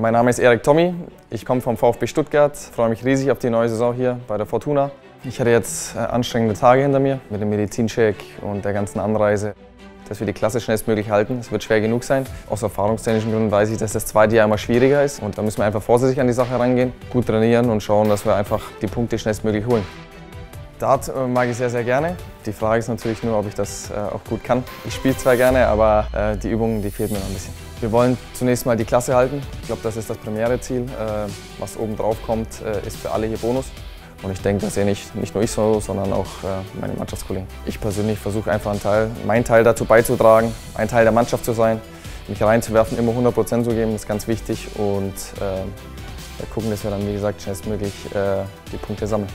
Mein Name ist Erik Thommy, ich komme vom VfB Stuttgart, freue mich riesig auf die neue Saison hier bei der Fortuna. Ich hatte jetzt anstrengende Tage hinter mir mit dem Medizincheck und der ganzen Anreise. Dass wir die Klasse schnellstmöglich halten, es wird schwer genug sein. Aus erfahrungstechnischen Gründen weiß ich, dass das zweite Jahr immer schwieriger ist und da müssen wir einfach vorsichtig an die Sache rangehen, gut trainieren und schauen, dass wir einfach die Punkte schnellstmöglich holen. Dart mag ich sehr, sehr gerne. Die Frage ist natürlich nur, ob ich das auch gut kann. Ich spiele zwar gerne, aber die Übungen, die fehlt mir noch ein bisschen. Wir wollen zunächst mal die Klasse halten. Ich glaube, das ist das primäre Ziel. Was oben drauf kommt, ist für alle hier Bonus. Und ich denke, das sehe nicht nur ich so, sondern auch meine Mannschaftskollegen. Ich persönlich versuche einfach meinen Teil dazu beizutragen, ein Teil der Mannschaft zu sein, mich reinzuwerfen, immer 100% zu geben, das ist ganz wichtig. Und wir gucken, dass wir dann, wie gesagt, schnellstmöglich die Punkte sammeln.